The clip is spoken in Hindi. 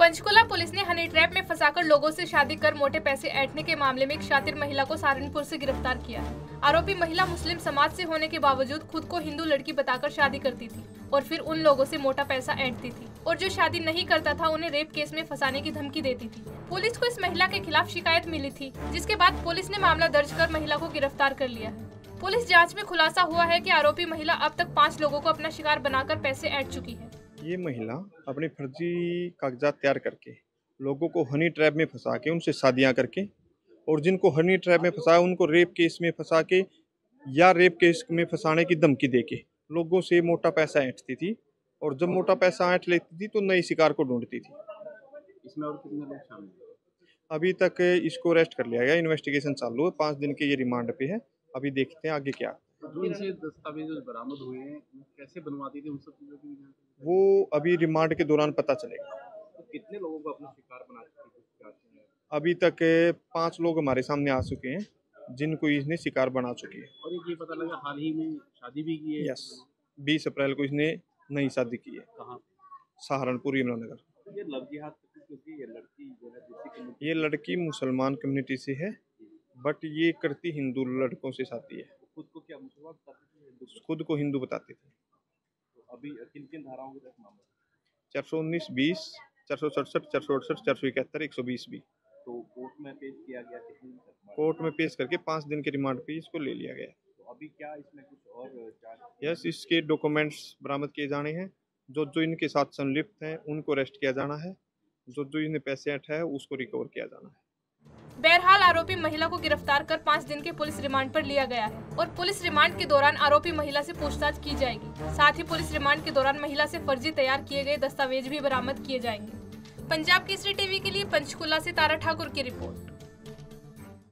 पंचकुला पुलिस ने हनी ट्रैप में फंसाकर लोगों से शादी कर मोटे पैसे ऐंठने के मामले में एक शातिर महिला को सहारनपुर से गिरफ्तार किया। आरोपी महिला मुस्लिम समाज से होने के बावजूद खुद को हिंदू लड़की बताकर शादी करती थी और फिर उन लोगों से मोटा पैसा ऐंठती थी और जो शादी नहीं करता था उन्हें रेप केस में फंसाने की धमकी देती थी। पुलिस को इस महिला के खिलाफ शिकायत मिली थी, जिसके बाद पुलिस ने मामला दर्ज कर महिला को गिरफ्तार कर लिया। पुलिस जांच में खुलासा हुआ है कि आरोपी महिला अब तक 5 लोगों को अपना शिकार बनाकर पैसे ऐंठ चुकी है। ये महिला अपने फर्जी कागजात तैयार करके लोगों को हनी ट्रैप में फंसा के उनसे शादियां करके और जिनको हनी ट्रैप में फंसाया उनको रेप केस में फंसा के या रेप केस में फंसाने की धमकी देके लोगों से मोटा पैसा ऐंठती थी और जब मोटा पैसा ऐंठ लेती थी तो नई शिकार को ढूंढती थी। इसमें और कितने लोग शामिल हैं? अभी तक इसको अरेस्ट कर लिया गया, इन्वेस्टिगेशन चालू है, 5 दिन के ये रिमांड पे है, अभी देखते हैं आगे क्या। जो इनसे दस्तावेज बरामद हुए हैं कैसे बनवाती थी उन सब चीज़ों की वो अभी रिमांड के दौरान पता चलेगा। तो कितने लोगों को अपना शिकार बना चुके हैं? अभी तक 5 लोग हमारे सामने आ चुके हैं जिनको इसने शिकार बना चुके हैं। और ये पता लगा हाल ही में शादी भी की है। यस, 20 अप्रैल को इसने नई शादी की है। कहाँ? सहारनपुर, यमुनानगर। ये लव जिहाद की लड़की, ये लड़की मुसलमान कम्युनिटी से है बट ये करती हिंदू लड़कों से शादी है। खुद को क्या मुसलमान बताती थी? खुद को हिंदू बताती थी। तो अभी किन किन धाराओं के तहत मामला? 419, 20, 467, 468, 471, 120 भी। तो कोर्ट में पेश किया गया? कोर्ट में पेश करके 5 दिन के रिमांड पे इसको ले लिया गया। तो अभी क्या इसमें कुछ और जांच? यस, इसके डॉक्यूमेंट्स बरामद किए जाने हैं, जो इनके साथ संलिप्त हैं उनको अरेस्ट किया जाना है, जो इन्हें पैसे ऐंठा है उसको रिकवर किया जाना है। बहरहाल आरोपी महिला को गिरफ्तार कर 5 दिन के पुलिस रिमांड पर लिया गया है और पुलिस रिमांड के दौरान आरोपी महिला से पूछताछ की जाएगी। साथ ही पुलिस रिमांड के दौरान महिला से फर्जी तैयार किए गए दस्तावेज भी बरामद किए जाएंगे। पंजाब केसरी टीवी के लिए पंचकुला से तारा ठाकुर की रिपोर्ट।